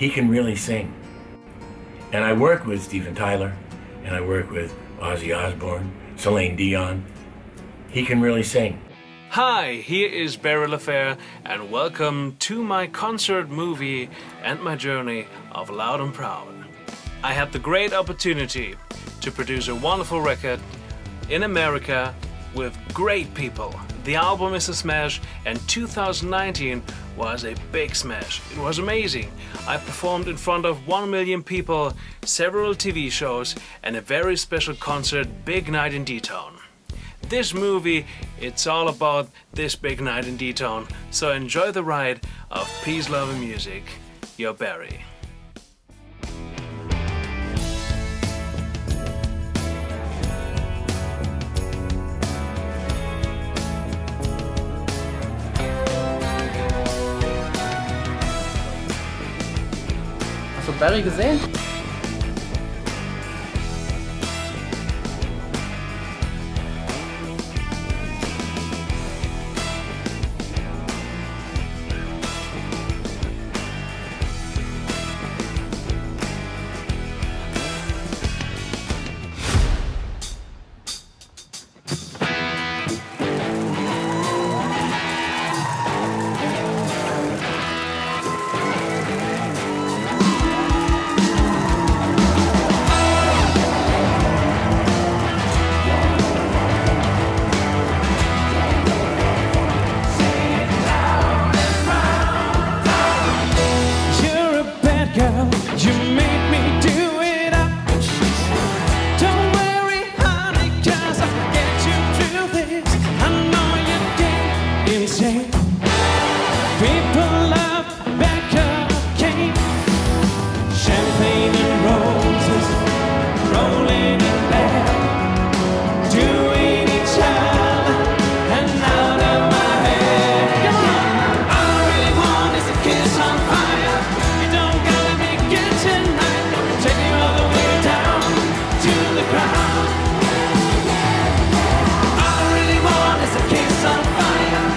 he can really sing. And I work with Steven Tyler, and I work with Ozzy Osbourne, Celine Dion. He can really sing. Hi, here is Barry LaFaire, and welcome to my concert movie and my journey of Loud and Proud. I had the great opportunity to produce a wonderful record in America with great people. The album is a smash, and 2019 was a big smash. It was amazing. I performed in front of 1 million people, several TV shows, and a very special concert, Big Night in D-Town. This movie, it's all about this big night in D-Town, so enjoy the ride of peace, love, and music. Your Barry. Hast du Barry gesehen?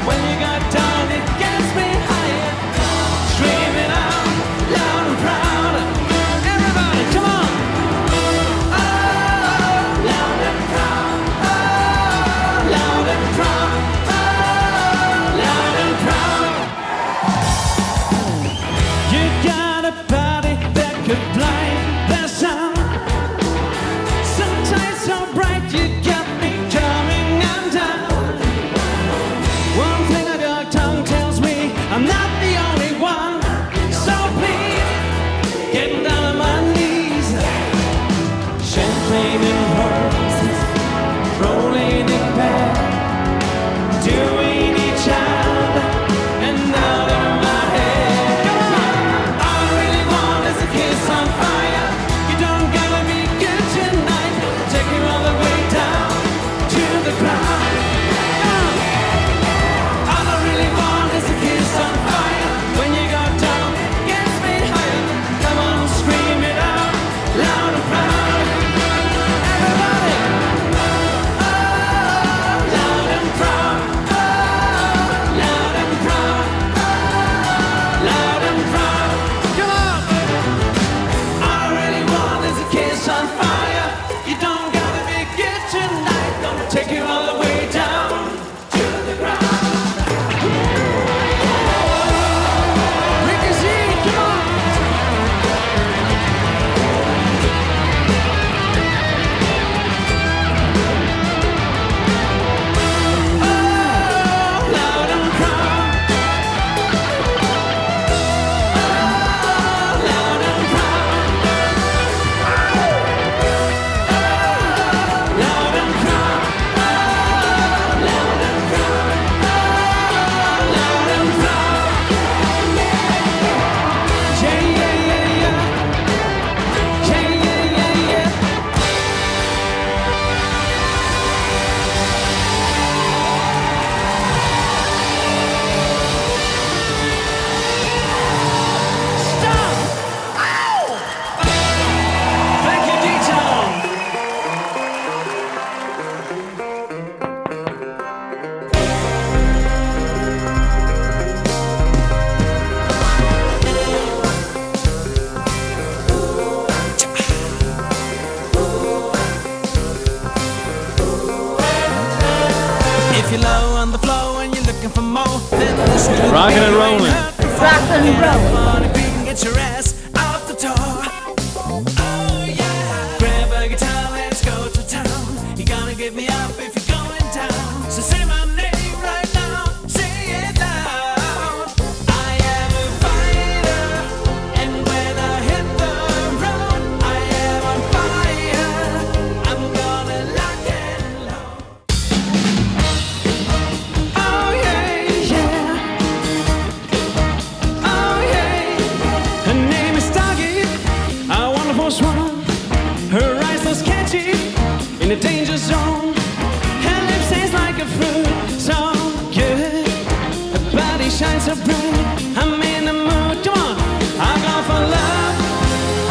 When you got down, it gets me higher. Rockin' and rollin'. Rockin' and rollin'. If you can get your ass out the door. Oh yeah. Grab a guitar, let's go to town. You're gonna give me up if you're going down. So say my name right now. Say it loud. I am a fighter. And when I hit the road, I am on fire. I'm gonna lock and load. Oh yeah, yeah. Oh yeah. Her name is Doggy, a wonderful swan. Her eyes so sketchy, in a danger zone. Her lips taste like a fruit, so good. Her body shines so bright, I'm in the mood. Come on, I go for love,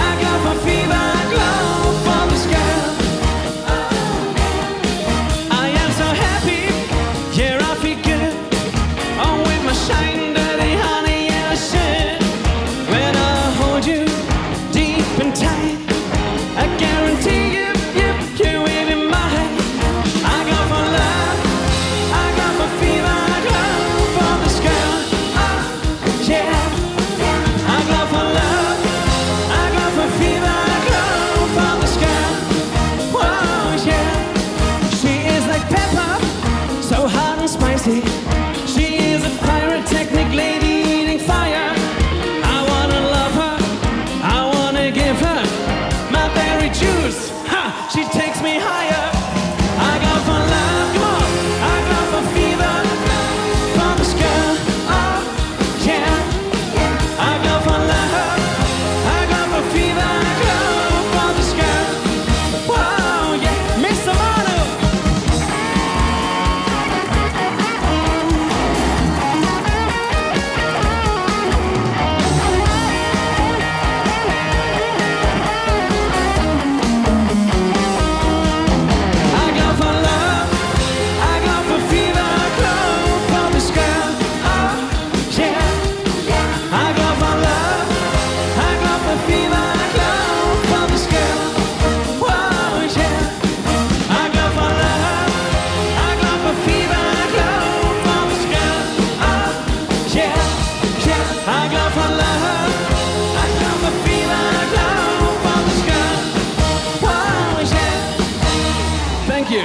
I go for fever, I go for this girl. I am so happy, yeah, I feel good. Oh, with my shine dirty, honey, yeah, I should. When I hold you deep and tight, I guarantee you ain't in my head. I go for love, I go for fever, I go for this girl. Oh, yeah. I go for love, I go for fever, I go for this girl. Oh, yeah. She is like pepper, so hot and spicy. She is a pyrotechnic lady eating fire. I wanna love her, I wanna give her my berry juice. Ha! She takes me higher. I go for love, come on. I go for fever, for this girl. Oh, yeah. I go for love, I go for fever, I go for this girl. Whoa, yeah. Miss Amano. I go for love, I go for fever, I go for this girl. Oh, yeah. I go for love, I go for fever, I go for this girl. Whoa, yeah. I go for love, I go for fever, I go for this girl. Oh, yeah. I go for love, I go for fever, I go for this girl. Whoa, yeah. Thank you.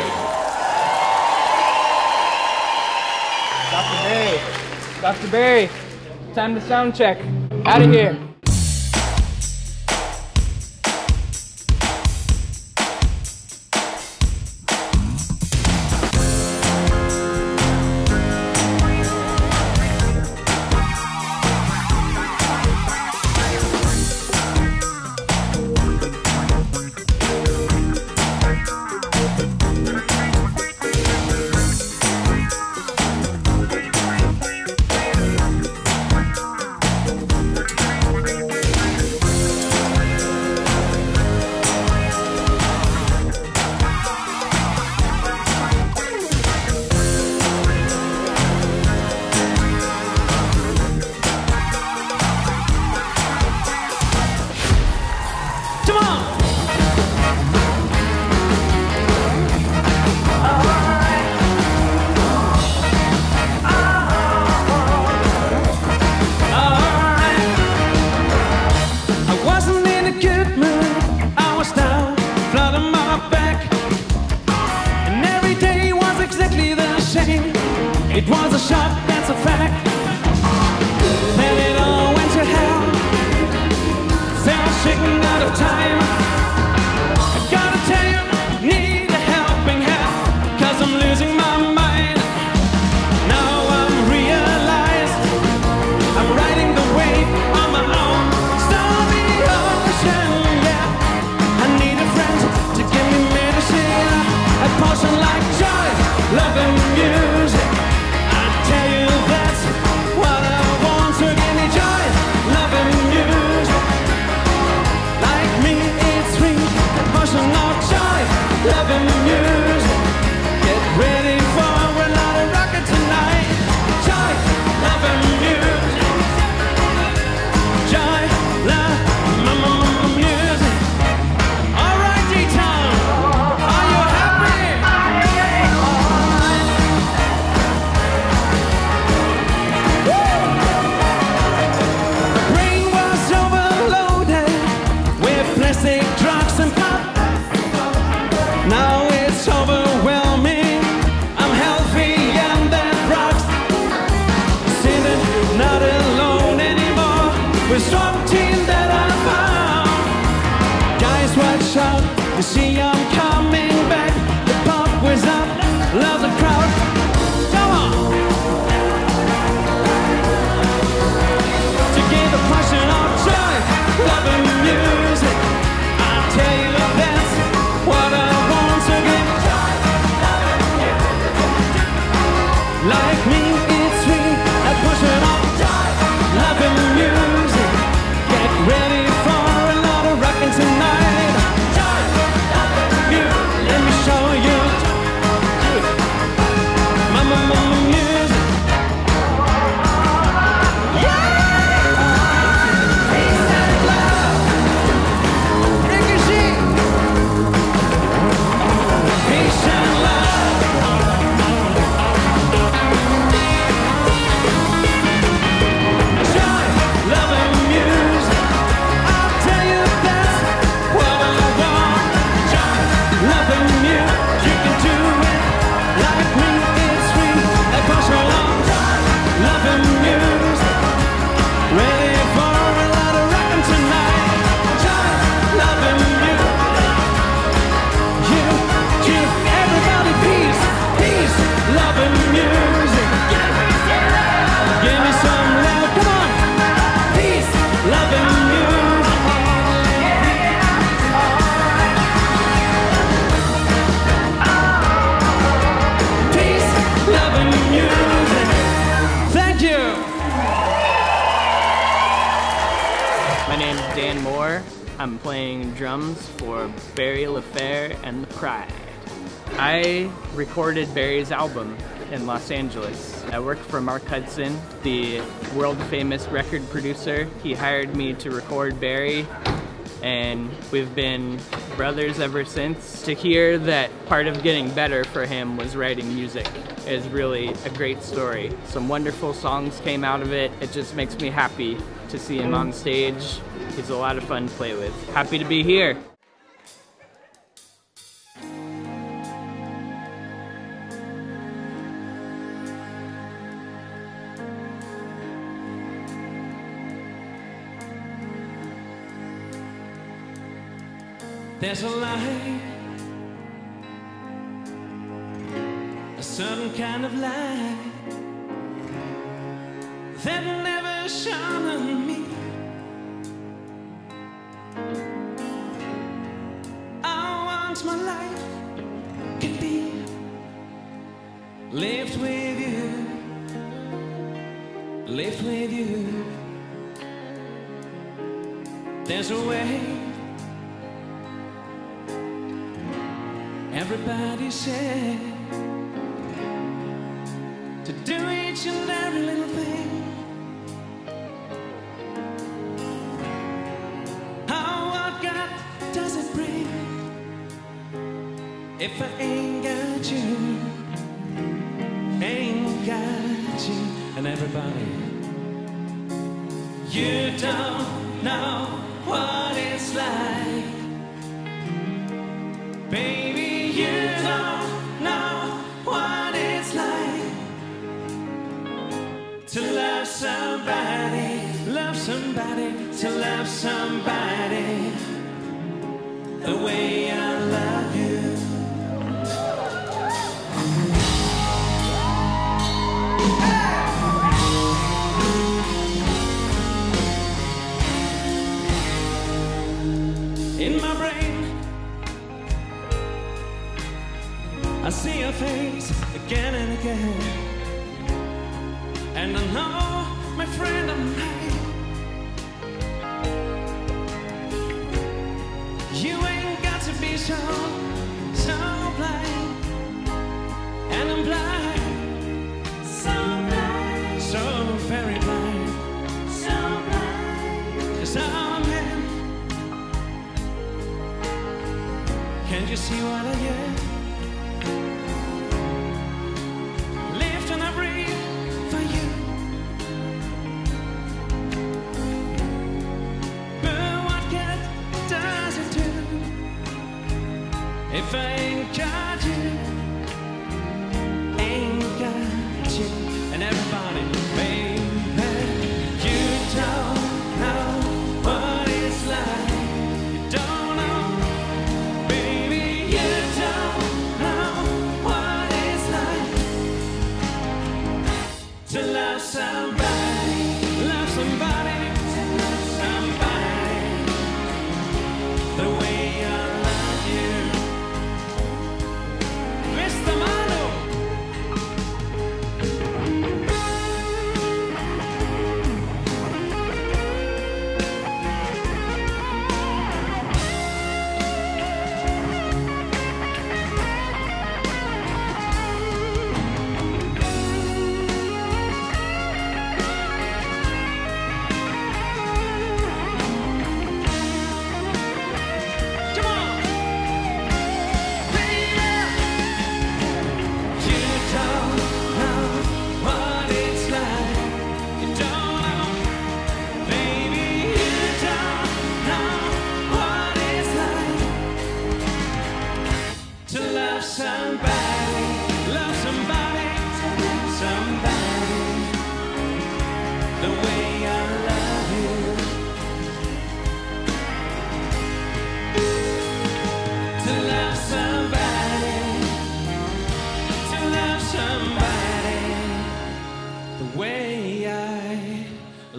Dr. Barry. Dr. Barry, time to sound check. Out of here. Come on! I wasn't in a good mood, I was down, blood on my back. And every day was exactly the same. It was a shock, that's a fact. Then it all went to hell. Felt sick and out of time. I gotta tell you, need a helping hand, cause I'm losing my mind. Now I'm realized, I'm riding the wave on my own. Stormy ocean, yeah. I need a friend to give me medicine, a potion like joy, love and music. I tell you that. with some team that I found. Guys, watch out, you see I'm coming back. The pop was up, love the crowd. Come on! To give the passion of joy, loving music. I'll tell you that's what I want to be. Joy, loving music. Like me, it's me, a passion of joy, loving music. Ready for a lot of rockin' tonight. Let me show you mama, mama music. Yeah! Peace and love. Peace and love. Joy, love and I'm playing drums for Barry LaFaire and The Pride. I recorded Barry's album in Los Angeles. I worked for Mark Hudson, the world-famous record producer. He hired me to record Barry, and we've been brothers ever since. To hear that part of getting better for him was writing music is really a great story. Some wonderful songs came out of it. It just makes me happy to see him on stage. He's a lot of fun to play with. Happy to be here. There's a light, a certain kind of light that never shone on me. My life can be lived with you, lived with you. There's a way, everybody said, to do each and every little thing. Oh, what God does it bring if I ain't got you, ain't got you? And everybody, you don't know what it's like. Baby, you don't know what it's like to love somebody, love somebody, to love somebody the way I love you. In my brain, I see your face again and again, and I know, my friend, I'm right. You ain't got to be so, so blind, and I'm blind, so blind, so very blind, so blind, 'cause I'm here. Can't you see what I am? Lift and I breathe for you. But what good does it do if I ain't got you, ain't got you? And everybody, baby, you don't know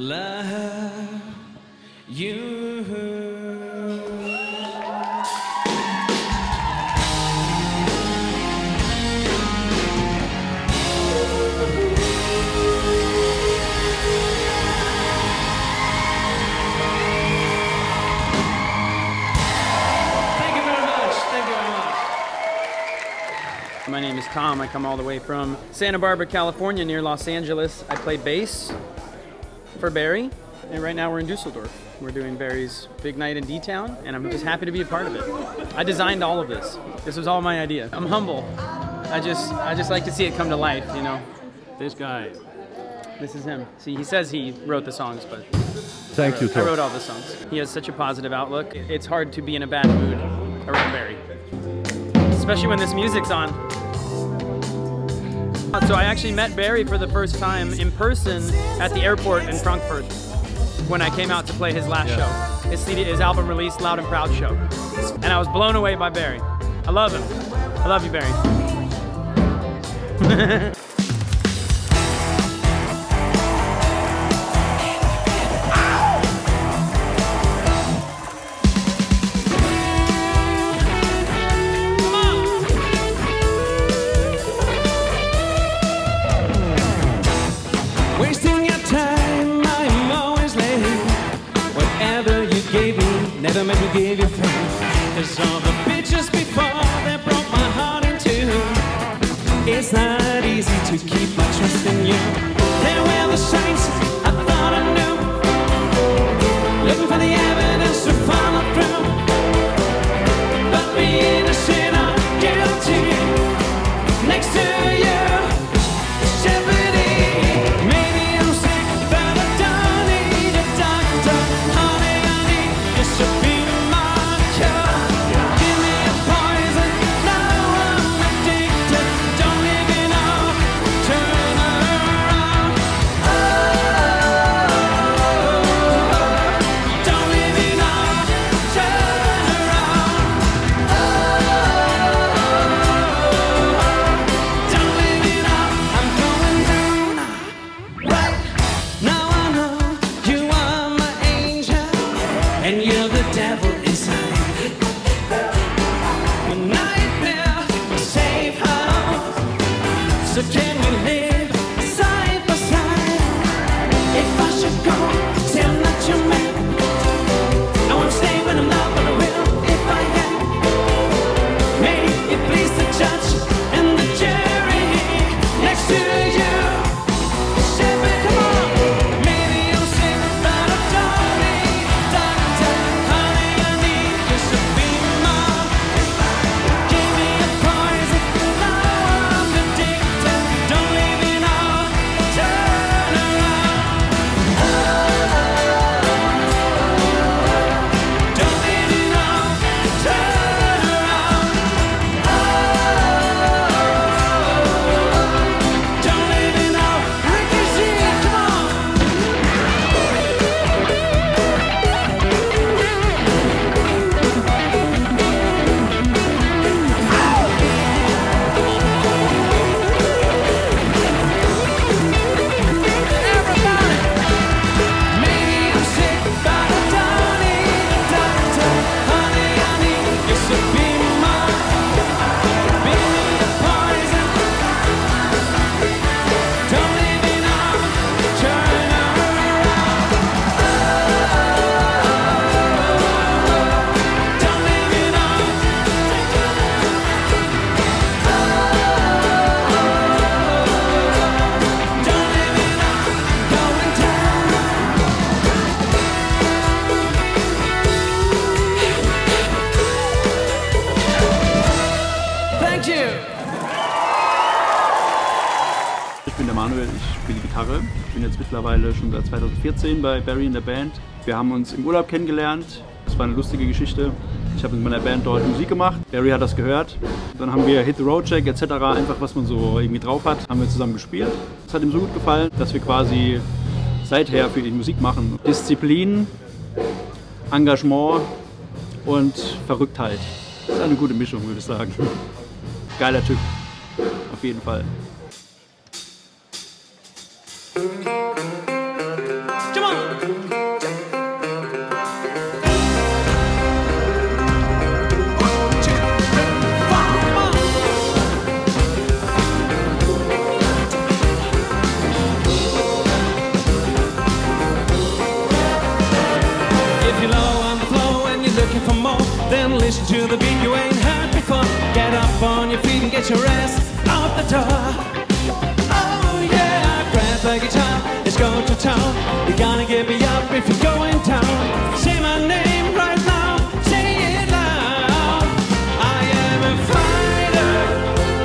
love you. My name is Tom. I come all the way from Santa Barbara, California, near Los Angeles. I play bass for Barry, and right now we're in Düsseldorf. We're doing Barry's Big Night in D-Town, and I'm just happy to be a part of it. I designed all of this. This was all my idea. I'm humble. I just like to see it come to life, you know. This guy. This is him. See, he says he wrote the songs, but I wrote all the songs. He has such a positive outlook. It's hard to be in a bad mood around Barry, especially when this music's on. So I actually met Barry for the first time in person at the airport in Frankfurt when I came out to play his last show. His album release, Loud and Proud show. And I was blown away by Barry. I love him. I love you, Barry. Never meant to give you friends. I saw the pictures before that broke my heart in two. It's not easy to keep my trust in you. There were the signs I thought I knew, looking for the evidence to follow through. But being a sinner, guilty, next to you, jeopardy. Maybe I'm sick, but I don't need a doctor. Ich bin jetzt mittlerweile schon seit 2014 bei Barry in der Band. Wir haben uns im Urlaub kennengelernt. Es war eine lustige Geschichte. Ich habe mit meiner Band dort Musik gemacht. Barry hat das gehört. Dann haben wir Hit the Road Jack etc. einfach was man so irgendwie drauf hat, haben wir zusammen gespielt. Es hat ihm so gut gefallen, dass wir quasi seither für ihn Musik machen. Disziplin, Engagement und Verrücktheit. Das ist eine gute Mischung, würde ich sagen. Geiler Typ, auf jeden Fall. Come on! listen to the beat you ain't heard before. Get up on your feet and get your ass out the door. Oh yeah, grab the guitar, let's go to town. You gotta give me up if you're going down. Say my name right now, say it loud. I am a fighter,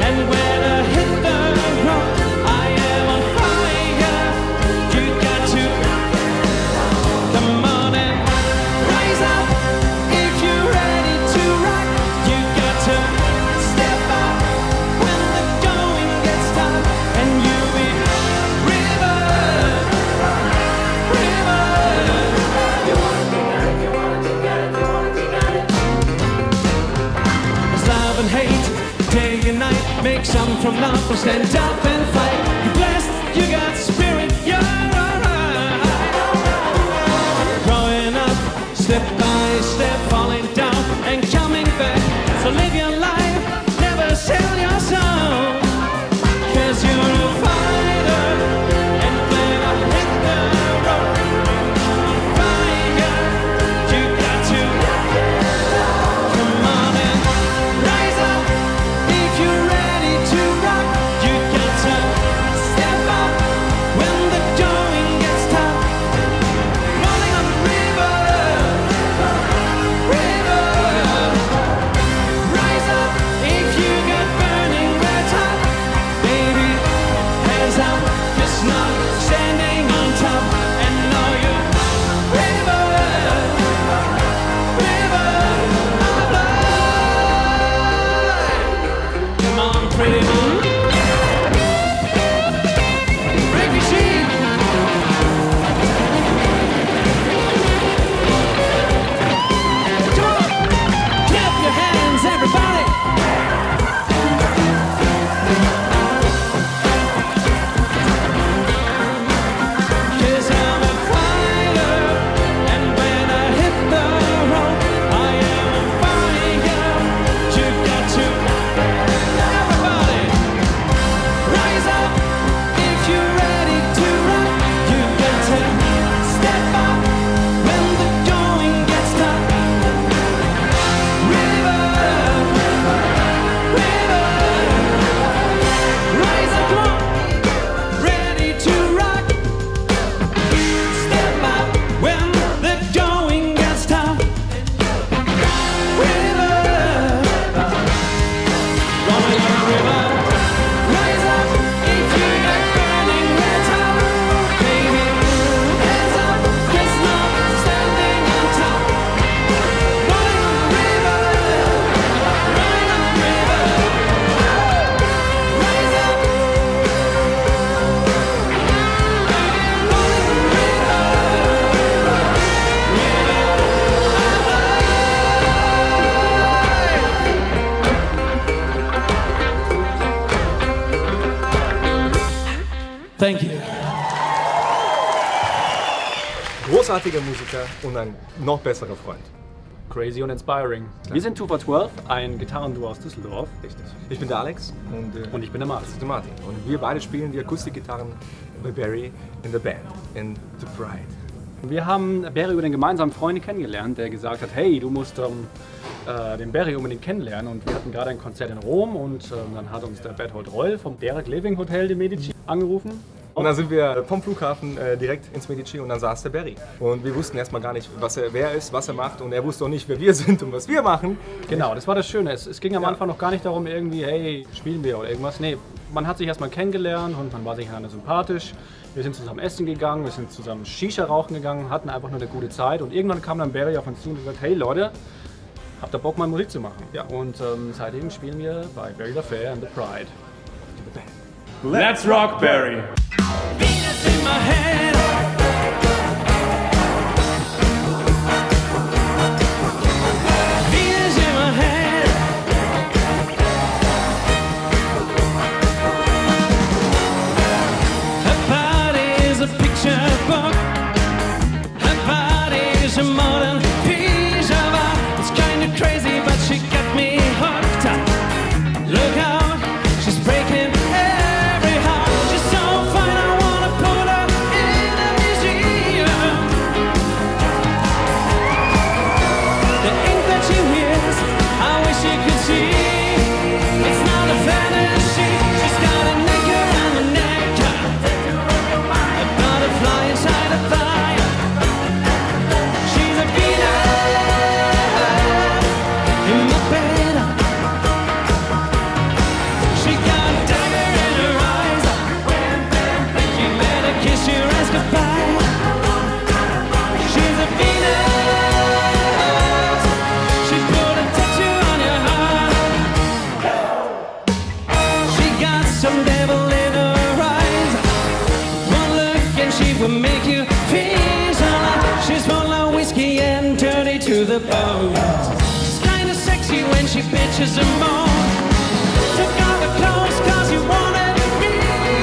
and when I hit the road, I am on fire. You got to come on and rise up. If you're ready to rock, you got to step up when the going gets tough. And you'll be river, river. You wanna take out it, you wanna take out it, you wanna take out it. It's love and hate, day and night. Make some from love, or stand up and fight. You're blessed, you got spirit, you're alright. Growing up, step by step, falling down and coming back. So live your life, never sell your soul. 'Cause you're a fighter, and when I hit the road, I'm on fire. You got to come on and rise up. If you're ready to rock, you got to step up when the going gets tough. Rolling on the river, river. Rise up if you got burning red hot. Baby, hands up, just not standing on top. And know you river, river of life. Come on, pretty boy. Break the sheet. Come on, clap your hands, everybody. Cause I'm a fighter, and when I hit the road, I am on fire. You got to, everybody, rise up. If you're ready to rock, you got to step up when the going gets tough. River, river, rise up, come on. Ready to rock, step up when the going gets tough. River, rolling on the river, rise up if you got burning red hot. Baby, hands up, just not standing on top. Rolling on the river, rolling on the river, rise up. Rolling on the river, river of life. Thank you. Großartiger Musiker und ein noch besserer Freund. Crazy und inspiring. Wir sind TwoFourTwelve, ein Gitarrenduo aus Düsseldorf. Richtig. Ich bin der Alex und ich bin der Martin. Und wir beide spielen die Akustikgitarren bei Barry in der Band, in The Pride. Wir haben Barry über den gemeinsamen Freund kennengelernt, der gesagt hat, hey, du musst den Barry unbedingt kennenlernen. Und wir hatten gerade ein Konzert in Rom und dann hat uns der Bertold Reul vom Derek Living Hotel de Medici angerufen. Und dann sind wir vom Flughafen direkt ins Medici und dann saß der Barry. Und wir wussten erstmal gar nicht, wer er ist, was er macht, und er wusste auch nicht, wer wir sind und was wir machen. Genau, das war das Schöne. Es ging am Anfang noch gar nicht darum, irgendwie, hey, spielen wir oder irgendwas. Nee, man hat sich erstmal kennengelernt und man war sich einander sympathisch. Wir sind zusammen essen gegangen, wir sind zusammen Shisha rauchen gegangen, hatten einfach nur eine gute Zeit. Und irgendwann kam dann Barry auf uns zu und gesagt, hey Leute, habt ihr Bock, mal Musik zu machen? Ja. Und seitdem spielen wir bei Barry LaFaire and The Pride. Let's rock, Barry! Venus in my head. Venus in my head. Her body's a picture book. Her body's a modern piece of art. It's kinda crazy, but she got me hooked up. Look out, she's breaking every heart. She's so fine, I wanna put her in a museum. The ink that she wears. the boat. She's kinda sexy when she bitches and moans. Took all the clothes cause you wanted me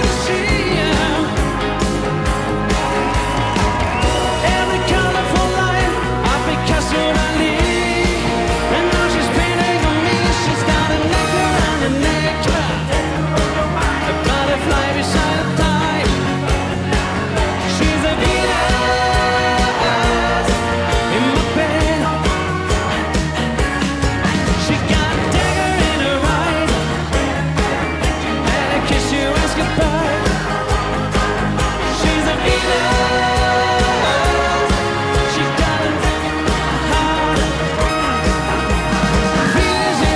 to see her. Every colorful light I Picasso Ali. And now she's painting on me. She's got a necklace and a necklace, a butterfly beside a tie. She's a Venus in my bed. She got a dagger in her eyes and a kiss you ask goodbye. She's a Venus. She's got a heart. Venus in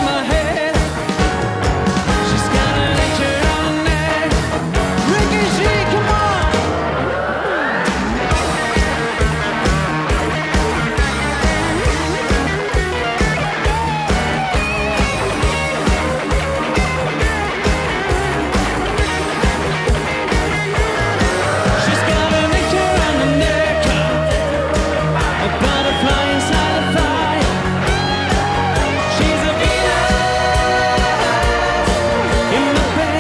my head. She's got a nature on her neck. Ricky, she come on. She's got a nature on her neck, a butterfly inside a thigh. She's a Venus in my bed. She got a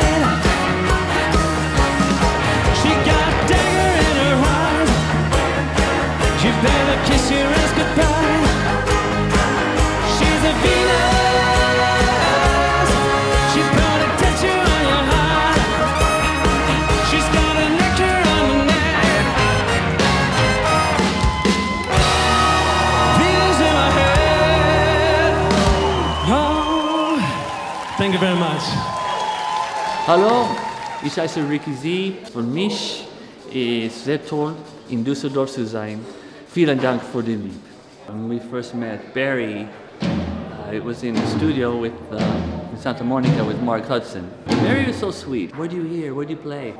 dagger in her eyes. She better kiss your ass goodbye. She's a Venus. She put a tattoo on your heart. She's got a nectar on her neck. Venus in my head. Oh, thank you very much. Hallo, ich heiße Ricky Z. Für mich ist sehr toll, in Düsseldorf zu sein. Vielen Dank für den Lieb. When we first met Barry, it was in the studio with, in Santa Monica with Mark Hudson. Barry was so sweet. What do you hear? What do you play?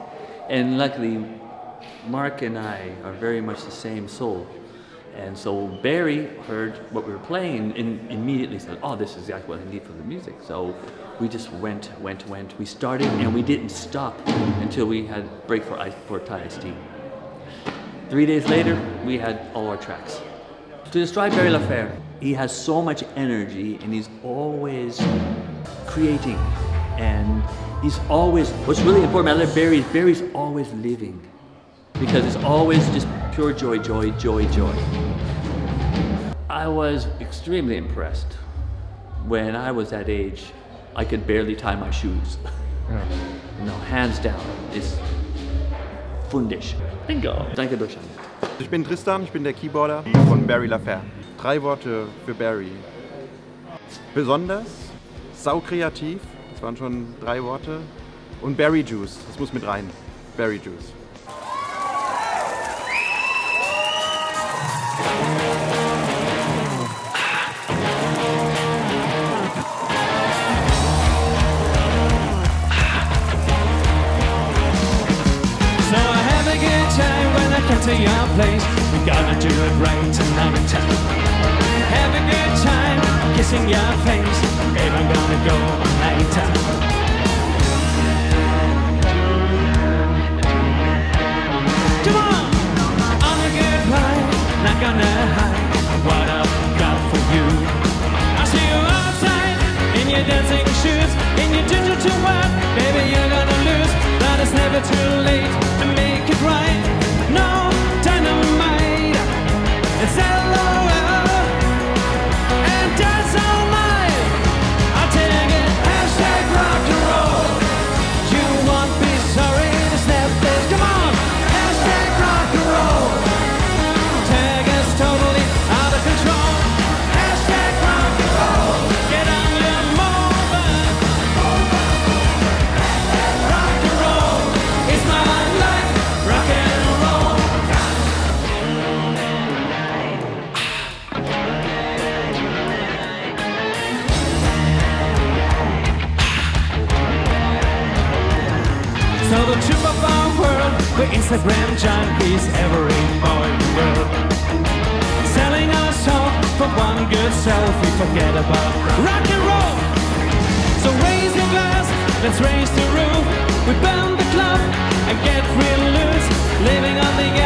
And luckily, Mark and I are very much the same soul. And so Barry heard what we were playing and immediately said, oh, this is exactly what I need for the music. So we just went. We started and we didn't stop until we had break for Thai iced tea. 3 days later, we had all our tracks. To describe Barry LaFaire, he has so much energy and he's always creating. And he's always, what's really important about Barry is Barry's always living. Because it's always just pure joy. I was extremely impressed. When I was that age, I could barely tie my shoes. No, hands down, it's fundish. Bingo. Danke, Deutschland. Ich bin Tristan, ich bin der Keyboarder von Barry LaFaire. 3 Worte für Barry. Besonders, saukreativ, das waren schon 3 Worte. Und Barry Juice, das muss mit rein. Barry Juice. So I have a good time when I come to your place. We gotta do it right tonight. Have a good time kissing your face. Babe, I'm gonna go all night. Come on! On a good ride, not gonna hide what I've got for you. I see you outside in your dancing shoes, in your digital world. Baby, you're gonna lose, but it's never too late to make it right. No dynamite, it's LOL, and dance all night. I'll take it, hashtag rock and roll. You won't be sorry to step this. Come on, hashtag rock and roll. Tag is totally out of control. Hashtag rock and roll. Get on your moment. Rock and roll is my life. Rock and roll. So the trip of our world, we're Instagram junkies, every boy in the world. Selling our soul for one good selfie, forget about rock and roll. So raise your glass, let's raise the roof. We burn the club and get real loose, living on the edge.